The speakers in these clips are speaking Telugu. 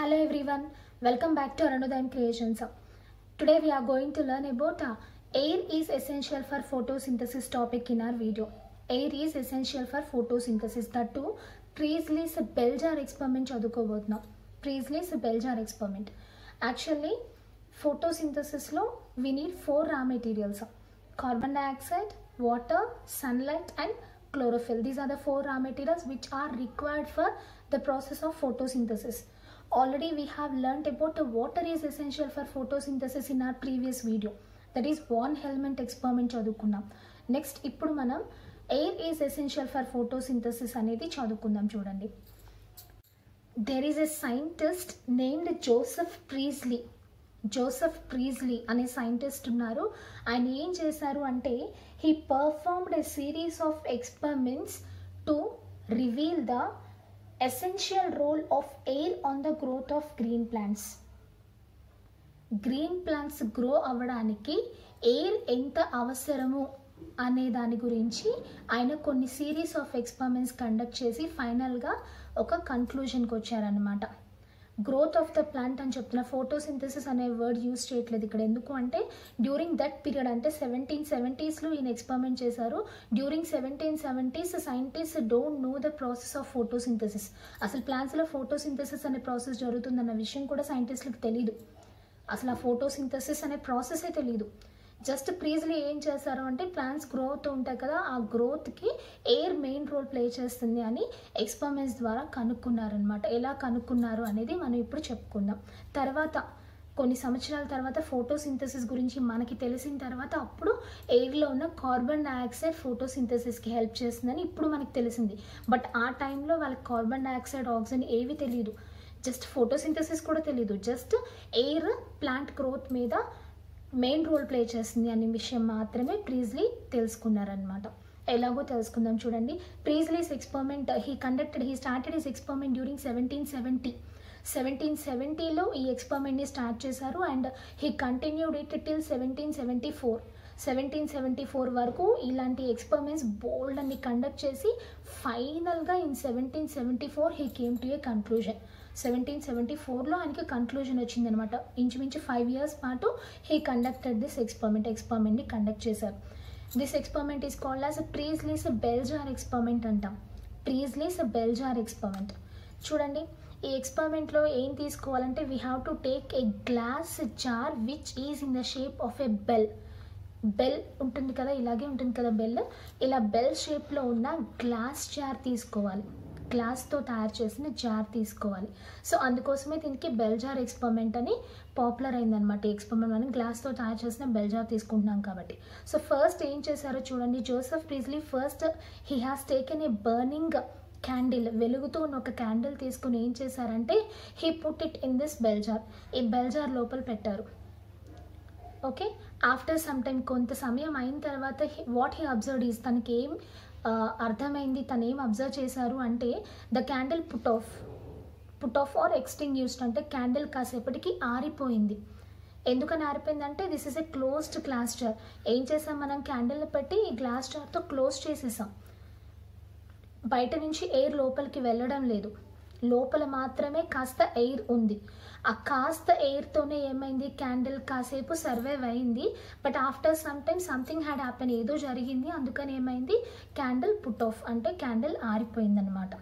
Hello everyone, welcome back to Arunodayam Creations. Today we are going to learn about air is essential for photosynthesis topic in our video. Air is essential for photosynthesis. That too, Priestley's bell jar experiment chadukovotna. Priestley's bell jar experiment. Actually, photosynthesis lo we need four raw materials: carbon dioxide, water, sunlight, and chlorophyll. These are the four raw materials which are required for the process of photosynthesis. Already we have learnt about the water is essential for photosynthesis in our previous video. That is one element experiment chadukunnam. Next ippudu manam air is essential for photosynthesis anedi chadukunnam chudandi. There is a scientist named Joseph Priestley. Joseph Priestley ane scientist unnaru. Ayana em chesaru ante he performed a series of experiments to reveal the essential role of air on the growth of green plants. Green plants grow avvadaniki air enta avasaramu ane dani gurinchi ayana konni series of experiments conduct chesi final ga oka conclusion ku vacharu anamata. Growth of the plant ani cheptunna, photosynthesis ane word use cheyaledu ikkada. Enduku ante during that period ante 1770s lo in experiment chesaru. During 1770s scientists don't know the process of photosynthesis. Asalu plants lo photosynthesis ane process jarugutund anna vishayam kuda scientists ku teliyadu. Asalu photosynthesis ane process e teliyadu. Just Priestley ఏం చేశారు అంటే ప్లాంట్స్ గ్రోత్ ఉంటాయి కదా, ఆ గ్రోత్కి ఎయిర్ మెయిన్ రోల్ ప్లే చేస్తుంది అని ఎక్స్పెరిమెంట్స్ ద్వారా కనుక్కున్నారనమాట. ఎలా కనుక్కున్నారు అనేది మనం ఇప్పుడు చెప్పుకుందాం. తర్వాత కొన్ని సంవత్సరాల తర్వాత ఫోటోసింథసిస్ గురించి మనకి తెలిసిన తర్వాత అప్పుడు ఎయిర్లో ఉన్న కార్బన్ డయాక్సైడ్ ఫోటోసింథసిస్కి హెల్ప్ చేస్తుందని ఇప్పుడు మనకు తెలిసింది. బట్ ఆ టైంలో వాళ్ళకి కార్బన్ డయాక్సైడ్, ఆక్సిజన్ ఏవి తెలియదు. జస్ట్ ఫోటోసింథసిస్ కూడా తెలియదు. జస్ట్ ఎయిర్ ప్లాంట్ గ్రోత్ మీద మెయిన్ రోల్ ప్లే చేస్తుంది అనే విషయం మాత్రమే ప్రీజ్లీ తెలుసుకున్నారనమాట. ఎలాగో తెలుసుకుందాం చూడండి. Priestley's experiment he started his experiment during 1770. 1770లో ఈ ఎక్స్పెరిమెంట్ని స్టార్ట్ చేశారు and he continued it till 1774. 1774 వరకు ఇలాంటి ఎక్స్పెరిమెంట్స్ బోల్డ్ అన్ని కండక్ట్ చేసి ఫైనల్గా in 1774 he came to a conclusion. 1774లో ఆయనకి కన్క్లూజన్ వచ్చిందనమాట. ఇంచుమించు 5 years పాటు హీ కండక్టెడ్ దిస్ ఎక్స్పెరిమెంట్ని కండక్ట్ చేశారు. This experiment is called as Priestley's bell jar experiment అంటాం. Priestley's bell jar experiment. చూడండి ఈ ఎక్స్పెరిమెంట్లో ఏం తీసుకోవాలంటే we have to take a glass jar which is in the shape of a bell. Bell ఉంటుంది కదా, ఇలాగే ఉంటుంది కదా బెల్. ఇలా బెల్ షేప్లో ఉన్న గ్లాస్ జార్ తీసుకోవాలి. గ్లాస్తో తయారు చేసిన జార్ తీసుకోవాలి. సో అందుకోసమే దీనికి బెల్ జార్ ఎక్స్పెరిమెంట్ అని పాపులర్ అయిందనమాట. ఈ ఎక్స్పెరిమెంట్ మనం గ్లాస్తో తయారు చేసిన బెల్ జార్ తీసుకుంటున్నాం కాబట్టి. సో ఫస్ట్ ఏం చేశారో చూడండి. Joseph Priestley first he has taken a burning candle, వెలుగుతూ ఉన్న ఒక క్యాండిల్ తీసుకుని ఏం చేశారంటే he put it in this bell jar. ఈ బెల్ జార్ లోపల పెట్టారు. ఓకే, ఆఫ్టర్ సమ్ టైం, కొంత సమయం అయిన తర్వాత వాట్ హీ అబ్జర్వ్ ఈజ్, తనకి ఏం అర్థమైంది, తను ఏం అబ్జర్వ్ చేశారు అంటే the candle put off or extinguished, అంటే క్యాండిల్ కాసేపటికి ఆరిపోయింది. ఎందుకని ఆరిపోయిందంటే this is a closed glass jar. ఏం చేసాం మనం, క్యాండిల్ పెట్టి గ్లాస్ జార్తో క్లోజ్ చేసేసాం. బయట నుంచి ఎయిర్ లోపలికి వెళ్ళడం లేదు, లోపల మాత్రమే కాస్త ఎయిర్ ఉంది. ఆ కాస్త ఎయిర్తోనే ఏమైంది, క్యాండిల్ కాసేపు సర్వైవ్ అయింది. But after some time something had happen, ఏదో జరిగింది. అందుకని ఏమైంది, క్యాండిల్ పుట్ ఆఫ్, అంటే క్యాండిల్ ఆరిపోయింది అనమాట.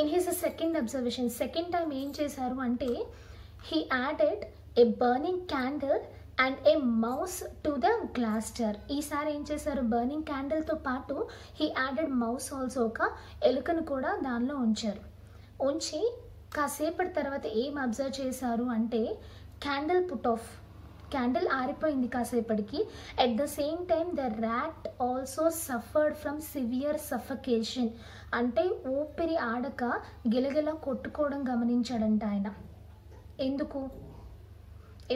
In his second observation, second time ఏం చేశారు అంటే he added a burning candle and a mouse to the glass jar. ఈసారి ఏం చేశారు, బర్నింగ్ క్యాండిల్తో పాటు హీ యాడెడ్ మౌస్ ఆల్సో, ఒక ఎలుకను కూడా దానిలో ఉంచారు. ఉంచి కాసేపటి తర్వాత ఏం అబ్జర్వ్ చేశారు అంటే క్యాండిల్ పుట్ ఆఫ్, క్యాండిల్ ఆరిపోయింది కాసేపటికి. At the same time the rat also suffered from severe suffocation, అంటే ఊపిరి ఆడక గిలగిల కొట్టుకోవడం గమనించాడంట ఆయన.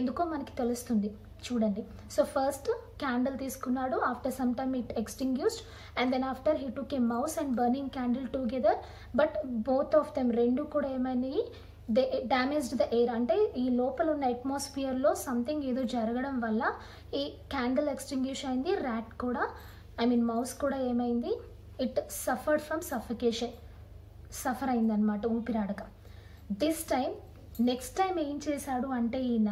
ఎందుకో మనకి తెలుస్తుంది చూడండి. సో ఫస్ట్ క్యాండిల్ తీసుకున్నాడు, after some time it extinguished, and then after he took a mouse and burning candle together. But both of them, రెండు కూడా ఏమైనాయి, దే డ్యామేజ్డ్ ద ఎయిర్, అంటే ఈ లోపల ఉన్న అట్మాస్ఫియర్లో సంథింగ్ ఏదో జరగడం వల్ల ఈ క్యాండిల్ ఎక్స్టింగ్యూష్ అయింది. ర్యాట్ కూడా, మౌస్ కూడా ఏమైంది, it suffered from suffocation, suffer అయిందనమాట ఊపిరాడక. దిస్ టైమ్ నెక్స్ట్ టైం ఏం చేశాడు అంటే ఈయన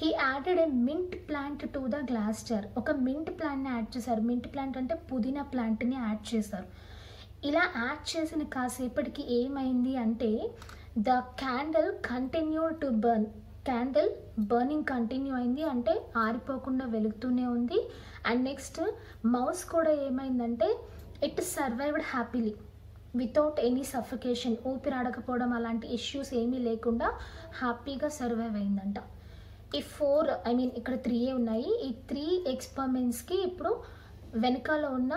he added a mint plant to the glass jar. ఒక మింట్ ప్లాంట్ని యాడ్ చేశారు. మింట్ ప్లాంట్ అంటే పుదీనా ప్లాంట్ని యాడ్ చేశారు. ఇలా యాడ్ చేసిన కాసేపటికి ఏమైంది అంటే the candle continue to burn. Candle burning continue అయింది, అంటే ఆరిపోకుండా వెలుగుతూనే ఉంది. అండ్ నెక్స్ట్ మౌస్ కూడా ఏమైందంటే it survived happily without any suffocation. ఊపిరాడకపోవడం అలాంటి ఇష్యూస్ ఏమీ లేకుండా హ్యాపీగా సర్వైవ్ అయిందంట. ఈ ఇక్కడ 3 ఉన్నాయి. ఈ 3 ఎక్స్పెరిమెంట్స్కి ఇప్పుడు వెనకాల ఉన్న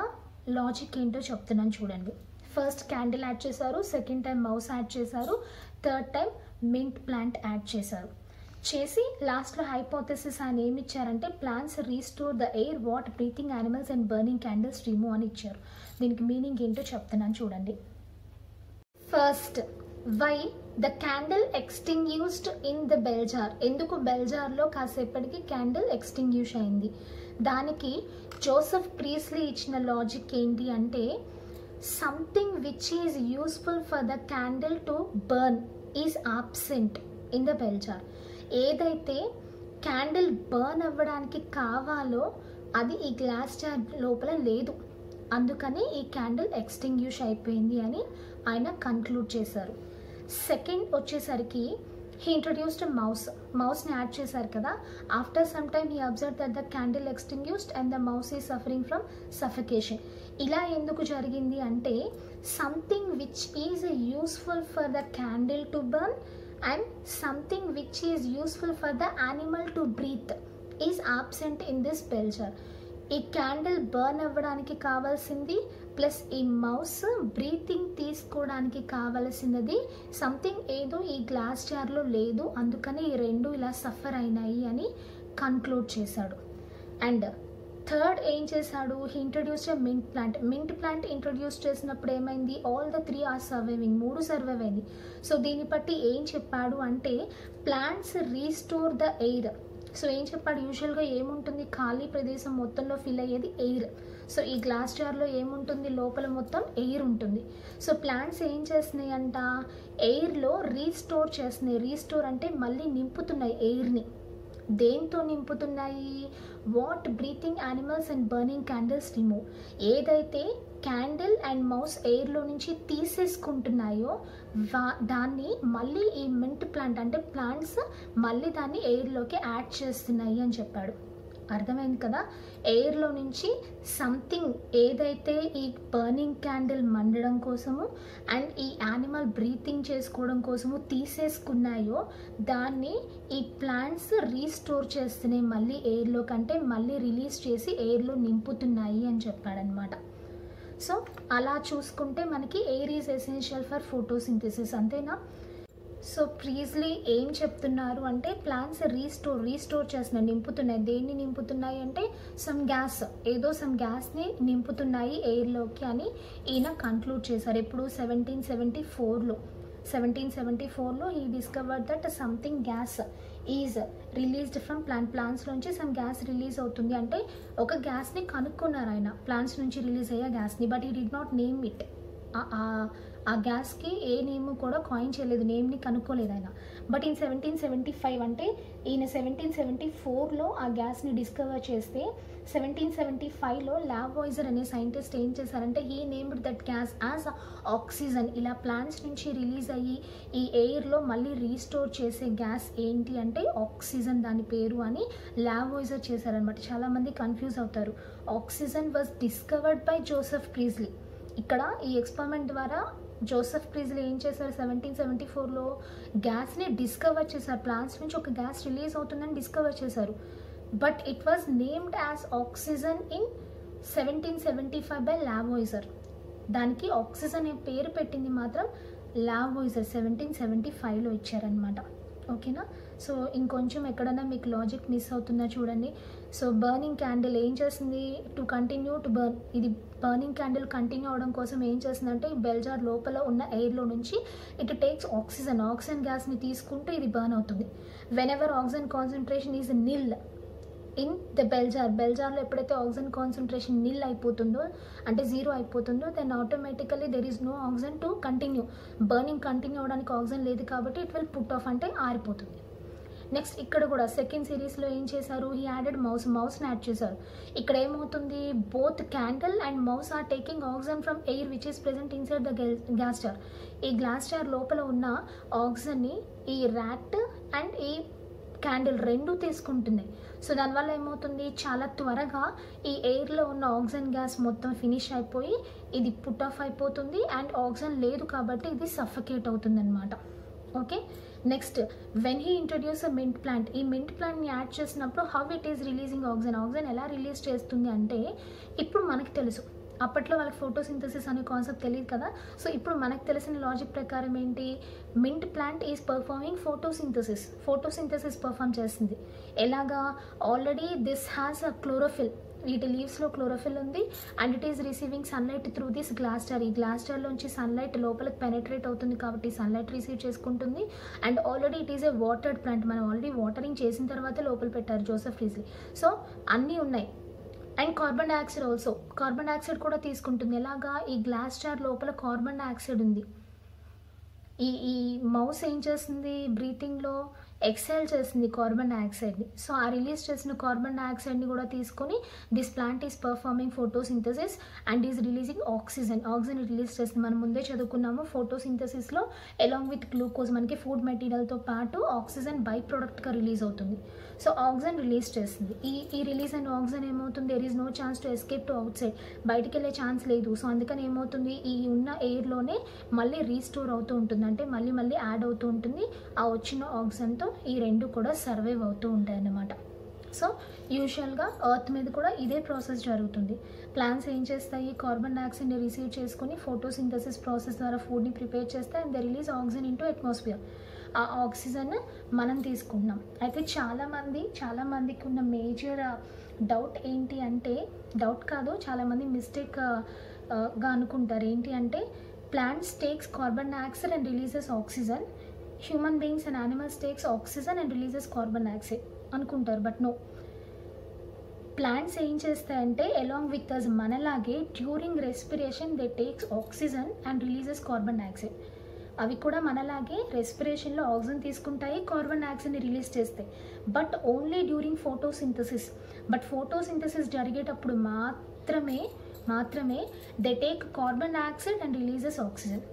లాజిక్ ఏంటో చెప్తున్నాను చూడండి. ఫస్ట్ క్యాండిల్ యాడ్ చేశారు, సెకండ్ టైం మౌస్ యాడ్ చేశారు, third time mint plant add చేశారు. చేసి లాస్ట్లో హైపోథెసిస్ ఆయన ఏమి ఇచ్చారంటే plants restore the air what breathing animals and burning candles remove అని ఇచ్చారు. దీనికి మీనింగ్ ఏంటో చెప్తున్నాను చూడండి. First why the candle extinguished in the bell jar. ఎందుకు బెల్ జార్లో కాసేపటికి క్యాండిల్ ఎక్స్టింగ్యూష్ అయింది? దానికి జోసెఫ్ ప్రీస్లీ ఇచ్చిన లాజిక్ ఏంటి అంటే something which is useful for the candle to burn is absent in the bell jar. ఏదైతే క్యాండిల్ బర్న్ అవ్వడానికి కావాలో అది ఈ గ్లాస్ జార్ లోపల లేదు, అందుకని ఈ క్యాండిల్ ఎక్స్టింగ్యూష్ అయిపోయింది అని ఆయన కన్క్లూడ్ చేశారు. సెకండ్ వచ్చేసరికి హీ ఇంట్రడ్యూస్డ్ మౌస్. మౌస్ని యాడ్ చేశారు కదా. After some time he observe that the candle extinguished and the mouse is suffering from suffocation. ఇలా ఎందుకు జరిగింది అంటే something which is useful for the candle to burn and something which is useful for the animal to breathe is absent in this bell jar. ఈ క్యాండిల్ బర్న్ అవ్వడానికి కావాల్సింది ప్లస్ ఈ మౌస్ బ్రీతింగ్ తీసుకోవడానికి కావాల్సినది సంథింగ్ ఏదో ఈ గ్లాస్ జార్లో లేదు, అందుకని ఈ రెండు ఇలా సఫర్ అయినాయి అని కన్క్లూడ్ చేశాడు. అండ్ థర్డ్ ఏం చేశాడు, he introduce a mint plant. Mint plant introduce చేసినప్పుడు ఏమైంది, all the 3 are surviving. 3 survive అయింది. సో దీన్ని బట్టి ఏం చెప్పాడు అంటే plants restore the air. So ఏం చెప్పాడు, యూజువల్గా ఏముంటుంది ఖాళీ ప్రదేశం మొత్తంలో ఫిల్ అయ్యేది ఎయిర్. సో ఈ గ్లాస్ జార్లో ఏముంటుంది, లోపల మొత్తం ఎయిర్ ఉంటుంది. సో ప్లాంట్స్ ఏం చేస్తున్నాయి అంట ఎయిర్లో రీస్టోర్ చేస్తున్నాయి. రీస్టోర్ అంటే మళ్ళీ నింపుతున్నాయి ఎయిర్ని. దేంతో నింపుతున్నాయి, what breathing animals and burning candles remove. ఏదైతే క్యాండిల్ అండ్ మౌస్ ఎయిర్లో నుంచి తీసేసుకుంటున్నాయో దాన్ని మళ్ళీ ఈ మింట్ ప్లాంట్ అంటే ప్లాంట్స్ మళ్ళీ దాన్ని ఎయిర్లోకి యాడ్ చేస్తున్నాయి అని చెప్పాడు. అర్థమైంది కదా, ఎయిర్లో నుంచి సంథింగ్ ఏదైతే ఈ బర్నింగ్ క్యాండిల్ మండడం కోసము అండ్ ఈ యానిమల్ బ్రీతింగ్ చేసుకోవడం కోసము తీసేసుకున్నాయో దాన్ని ఈ ప్లాంట్స్ రీస్టోర్ చేస్తున్నాయి మళ్ళీ ఎయిర్లో, కంటే మళ్ళీ రిలీజ్ చేసి ఎయిర్లో నింపుతున్నాయి అని చెప్పాడనమాట. సో అలా చూసుకుంటే మనకి air is essential for photosynthesis, అంతేనా? సో ప్రీస్లీ ఏం చెప్తున్నారు అంటే ప్లాంట్స్ రీస్టోర్ చేస్తున్నాయి, నింపుతున్నాయి. దేన్ని నింపుతున్నాయి అంటే సమ్ గ్యాస్ని నింపుతున్నాయి ఎయిర్లోకి అని ఈయన కన్క్లూడ్ చేశారు. ఎప్పుడు 1774లో he discovered that something gas is released from plants నుంచి సమ్ గ్యాస్ రిలీజ్ అవుతుంది అంటే ఒక గ్యాస్ని కనుక్కున్నారు ఆయన, ప్లాంట్స్ నుంచి రిలీజ్ అయ్యే గ్యాస్ని. But he did not name it. ఆ గ్యాస్కి ఏ నేమ్ కూడా కాయిన్ చేయలేదు, నేమ్ని కనుక్కోలేదు ఆయన. బట్ ఇన్ 1775 అంటే ఈయన 1774లో ఆ గ్యాస్ని డిస్కవర్ చేస్తే 1775లో లాబ్వాయిజర్ అనే సైంటిస్ట్ ఏం చేశారంటే he named that gas as oxygen. ఇలా ప్లాంట్స్ నుంచి రిలీజ్ అయ్యి ఈ ఎయిర్లో మళ్ళీ రీస్టోర్ చేసే గ్యాస్ ఏంటి అంటే ఆక్సిజన్ దాని పేరు అని లాబ్వాయిజర్ చేశారనమాట. చాలామంది కన్ఫ్యూజ్ అవుతారు. Oxygen was discovered by Joseph Priestley. ఇక్కడ ఈ ఎక్స్పెరిమెంట్ ద్వారా జోసెఫ్ ప్రీస్లీ ఏం చేశారు, 1774లో గ్యాస్ని డిస్కవర్ చేశారు. ప్లాంట్స్ నుంచి ఒక గ్యాస్ రిలీజ్ అవుతుందని డిస్కవర్ చేశారు. But it was named as oxygen in 1775 by Lavoisier. దానికి ఆక్సిజన్ అనే పేరు పెట్టింది మాత్రం లాబ్వాయిజర్ 1775లో ఇచ్చారనమాట. ఓకేనా? సో ఇంకొంచెం ఎక్కడైనా మీకు లాజిక్ మిస్ అవుతుందా చూడండి. సో బర్నింగ్ క్యాండిల్ ఏం చేసింది, టు కంటిన్యూ టు బర్న్. ఇది బర్నింగ్ క్యాండిల్ కంటిన్యూ అవడం కోసం ఏం చేసిందంటే ఈ బెల్ జార్ లోపల ఉన్న ఎయిర్లో నుంచి ఇట్ టేక్స్ ఆక్సిజన్ గ్యాస్ని తీసుకుంటూ ఇది బర్న్ అవుతుంది. Whenever oxygen concentration is nil, in the bell jar. Bell జార్లో ఎప్పుడైతే ఆక్సిజన్ కాన్సన్ట్రేషన్ నిల్ అయిపోతుందో, అంటే జీరో అయిపోతుందో, then automatically there is no oxygen to continue, burning continue అవ్వడానికి ఆక్సిజన్ లేదు కాబట్టి ఇట్ విల్ పుట్ ఆఫ్, అంటే ఆరిపోతుంది. నెక్స్ట్ ఇక్కడ కూడా సెకండ్ సిరీస్లో ఏం చేశారు, హీ యాడెడ్ మౌస్, మౌస్ని యాడ్ చేశారు. ఇక్కడ ఏమవుతుంది, both candle and mouse are taking oxygen from air which is present inside the glass jar. ఈ గ్లాస్ జార్ లోపల ఉన్న ఆక్సిజన్ని ఈ ర్యాట్ అండ్ ఈ క్యాండిల్ రెండు తీసుకుంటుంది. సో దానివల్ల ఏమవుతుంది, చాలా త్వరగా ఈ ఎయిర్లో ఉన్న ఆక్సిజన్ గ్యాస్ మొత్తం ఫినిష్ అయిపోయి ఇది పుట్ ఆఫ్ అయిపోతుంది అండ్ ఆక్సిజన్ లేదు కాబట్టి ఇది సఫకేట్ అవుతుంది అనమాట. Okay, next when he introduce a mint plant, ఈ మింట్ ప్లాంట్ని యాడ్ చేసినప్పుడు how it is releasing oxygen, oxygen ఎలా రిలీజ్ చేస్తుంది అంటే ఇప్పుడు మనకు తెలుసు, అప్పట్లో వాళ్ళకి ఫోటోసింథసిస్ అనే కాన్సెప్ట్ తెలియదు కదా. సో ఇప్పుడు మనకు తెలిసిన లాజిక్ ప్రకారం ఏంటి, mint plant is performing photosynthesis, photosynthesis perform చేస్తుంది. ఎలాగా, already this has a chlorophyll, వీటి లీవ్స్లో క్లోరోఫిల్ ఉంది and it is receiving sunlight through this glass jar. ఈ గ్లాస్ జార్లోంచి సన్లైట్ లోపలికి పెనట్రేట్ అవుతుంది కాబట్టి సన్లైట్ రిసీవ్ చేసుకుంటుంది and already it is a watered plant, మనం ఆల్రెడీ వాటరింగ్ చేసిన తర్వాత లోపల పెట్టారు జోసెఫ్ ప్రీస్లీ. సో అన్నీ ఉన్నాయి and carbon dioxide also, carbon dioxide కూడా తీసుకుంటుంది. ఎలాగా, ఈ గ్లాస్ జార్ లోపల కార్బన్ డైఆక్సైడ్ ఉంది, ఈ మౌస్ ఏం చేస్తుంది, బ్రీతింగ్లో ఎక్సైల్ చేస్తుంది కార్బన్ డైఆక్సైడ్ని. సో ఆ రిలీజ్ చేసిన కార్బన్ డైఆక్సైడ్ని కూడా తీసుకొని this plant is performing photosynthesis and is releasing oxygen, oxygen release చేస్తుంది. మనం ముందే చదువుకున్నాము ఫోటోసింథసిస్లో అలాంగ్ విత్ గ్లూకోజ్ మనకి ఫుడ్ మెటీరియల్తో పాటు ఆక్సిజన్ బై ప్రోడక్ట్గా రిలీజ్ అవుతుంది. సో ఆక్సిజన్ రిలీజ్ చేస్తుంది. ఈ రిలీజ్ అయిన ఆక్సిజన్ ఏమవుతుంది, there is no chance to escape to outside, బయటికి వెళ్ళే ఛాన్స్ లేదు. సో అందుకని ఏమవుతుంది, ఈ ఉన్న ఎయిర్లోనే మళ్ళీ రీస్టోర్ అవుతూ ఉంటుంది, అంటే మళ్ళీ మళ్ళీ యాడ్ అవుతూ ఉంటుంది. ఆ వచ్చిన ఆక్సిజన్తో ఈ రెండు కూడా సర్వైవ్ అవుతూ ఉంటాయి అన్నమాట. సో యూజువల్గా ఎర్త్ మీద కూడా ఇదే ప్రాసెస్ జరుగుతుంది. ప్లాంట్స్ ఏం చేస్తాయి, కార్బన్ డైఆక్సైడ్ని రిసీవ్ చేసుకుని ఫోటోసింథసిస్ ప్రాసెస్ ద్వారా ఫుడ్ని ప్రిపేర్ చేస్తాయి and the release oxygen into atmosphere. ఆ ఆక్సిజన్ మనం తీసుకుంటున్నాం. అయితే చాలామందికి ఉన్న మేజర్ డౌట్ ఏంటి అంటే, డౌట్ కాదు చాలామంది మిస్టేక్గా అనుకుంటారు ఏంటి అంటే, plants takes carbon dioxide and releases oxygen, human beings and animals takes oxygen and releases carbon dioxide అనుకుంటారు. బట్ నో, ప్లాంట్స్ ఏం చేస్తాయంటే అలాంగ్ విత్ అస్ మనలాగే during respiration they takes oxygen and releases carbon dioxide. అవి కూడా మనలాగే రెస్పిరేషన్లో ఆక్సిజన్ తీసుకుంటాయి, కార్బన్ డైఆక్సైడ్ని రిలీజ్ చేస్తాయి, but only during photosynthesis. But photosynthesis జరిగేటప్పుడు మాత్రమే they take carbon dioxide and releases oxygen.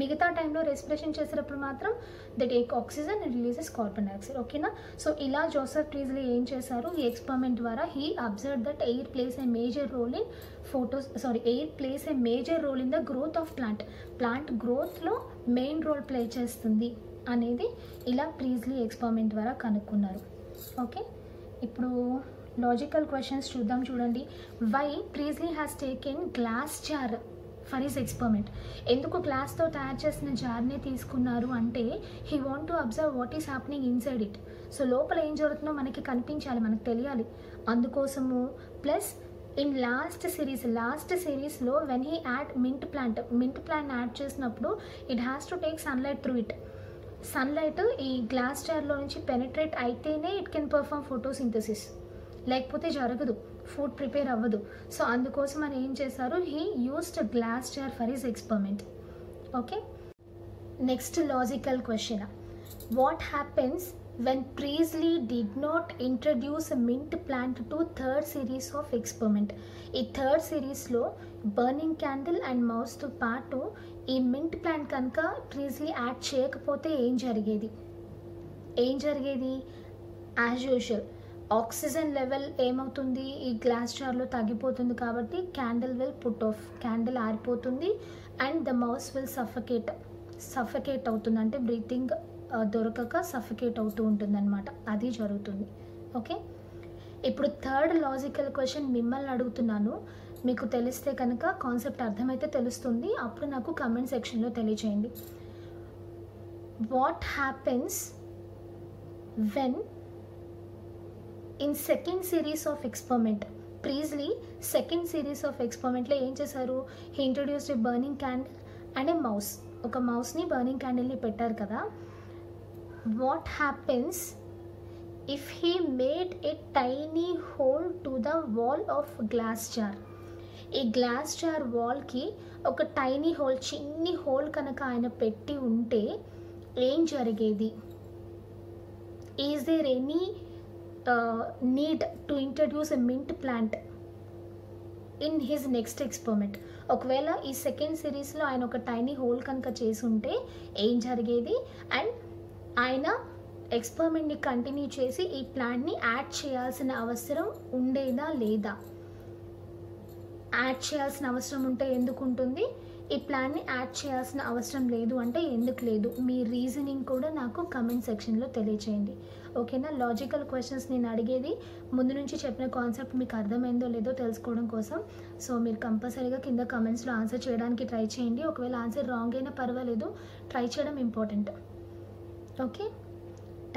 మిగతా టైంలో రెస్పిరేషన్ చేసేటప్పుడు మాత్రం they take oxygen and releases carbon dioxide. ఓకేనా? సో ఇలా జోసెఫ్ ప్రీస్లీ ఏం చేశారు, ఈ ఎక్స్పెరిమెంట్ ద్వారా he observe that air plays a major role in air plays a major role in the growth of plant, plant గ్రోత్లో మెయిన్ రోల్ ప్లే చేస్తుంది అనేది ఇలా ప్రీస్లీ ఎక్స్పెరిమెంట్ ద్వారా కనుక్కున్నారు. ఓకే, ఇప్పుడు లాజికల్ క్వశ్చన్స్ చూద్దాం. చూడండి, why Priestley has taken glass jar for his experiment, ఎందుకు గ్లాస్తో తయారు చేసిన జార్నే తీసుకున్నారు అంటే, he want to observe what is happening inside it. So లోపల ఏం జరుగుతుందో మనకి కనిపించాలి, మనకు తెలియాలి, అందుకోసము. ప్లస్ ఇన్ లాస్ట్ సిరీస్లో when he add mint plant add చేసినప్పుడు it has to take sunlight through it. Sunlight ఈ గ్లాస్ జార్లో నుంచి పెనిట్రేట్ అయితేనే ఇట్ కెన్ పర్ఫామ్ ఫోటోసింథసిస్, లేకపోతే జరగదు, ఫుడ్ ప్రిపేర్ అవ్వదు. సో అందుకోసం మనం ఏం చేశారు, he used glass jar for his experiment. Okay, next logical question, what happens when Priestley did not introduce mint plant to third series of experiment? ఈ థర్డ్ సిరీస్లో బర్నింగ్ క్యాండిల్ అండ్ మౌస్తో పాటు ఈ మింట్ ప్లాంట్ కనుక ప్రీస్లీ యాడ్ చేయకపోతే ఏం జరిగేది? యాజ్ యూజువల్ ఆక్సిజన్ లెవెల్ ఏమవుతుంది, ఈ గ్లాస్ జార్లో తగ్గిపోతుంది కాబట్టి candle will put off, candle ఆరిపోతుంది and the mouse will suffocate అవుతుంది, అంటే బ్రీతింగ్ దొరకక సఫకేట్ అవుతూ ఉంటుంది అనమాట. అది జరుగుతుంది. ఓకే, ఇప్పుడు థర్డ్ లాజికల్ క్వశ్చన్ మిమ్మల్ని అడుగుతున్నాను, మీకు తెలిస్తే కనుక కాన్సెప్ట్ అర్థమైతే తెలుస్తుంది, అప్పుడు నాకు కమెంట్ సెక్షన్లో తెలియచేయండి. What happens when in second series of experiment, Priestley second series of ఎక్స్పెరిమెంట్లో ఏం చేశారు, he introduced burning candle and a mouse, ఒక మౌస్ని బర్నింగ్ క్యాండిల్ని పెట్టారు కదా. What happens if he made a tiny hole to the wall of glass jar. ఈ గ్లాస్ జార్ వాల్కి ఒక టైనీ హోల్, చిన్ని హోల్ కనుక ఆయన పెట్టి ఉంటే ఏం జరిగేది? Is there any need to introduce a mint plant in his next experiment? ఒకవేళ ఈ సెకండ్ సిరీస్లో ఆయన ఒక టైనీ హోల్ కనుక చేసి ఉంటే ఏం జరిగేది? అండ్ ఆయన ఎక్స్పెరిమెంట్ని కంటిన్యూ చేసి ఈ ప్లాంట్ని యాడ్ చేయాల్సిన అవసరం ఉండేదా లేదా? యాడ్ చేయాల్సిన అవసరం ఉంటే ఎందుకు ఉంటుంది? ఈ ప్లాన్ని యాడ్ చేయాల్సిన అవసరం లేదు అంటే ఎందుకు లేదు? మీ రీజనింగ్ కూడా నాకు కమెంట్ సెక్షన్లో తెలియచేయండి, ఓకేనా? లాజికల్ క్వశ్చన్స్ నేను అడిగేది. ముందు నుంచి చెప్పిన కాన్సెప్ట్ మీకు అర్థమైందో లేదో తెలుసుకోవడం కోసం. సో మీరు కంపల్సరీగా కింద కమెంట్స్లో ఆన్సర్ చేయడానికి ట్రై చేయండి. ఒకవేళ ఆన్సర్ రాంగ్ అయినా పర్వాలేదు, ట్రై చేయడం important, okay?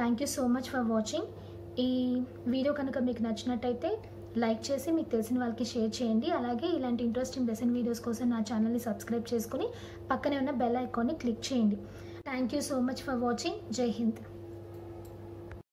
Thank you so much for watching. ఈ వీడియో కనుక మీకు నచ్చినట్టయితే లైక్ చేసి మీకు తెలిసిన వాళ్ళకి షేర్ చేయండి. అలాగే ఇలాంటి ఇంట్రెస్టింగ్ లెసన్ వీడియోస్ కోసం నా ఛానల్ని సబ్స్క్రైబ్ చేసుకుని పక్కనే ఉన్న బెల్ ఐకాన్ని క్లిక్ చేయండి. Thank you so much for watching. జై హింద్.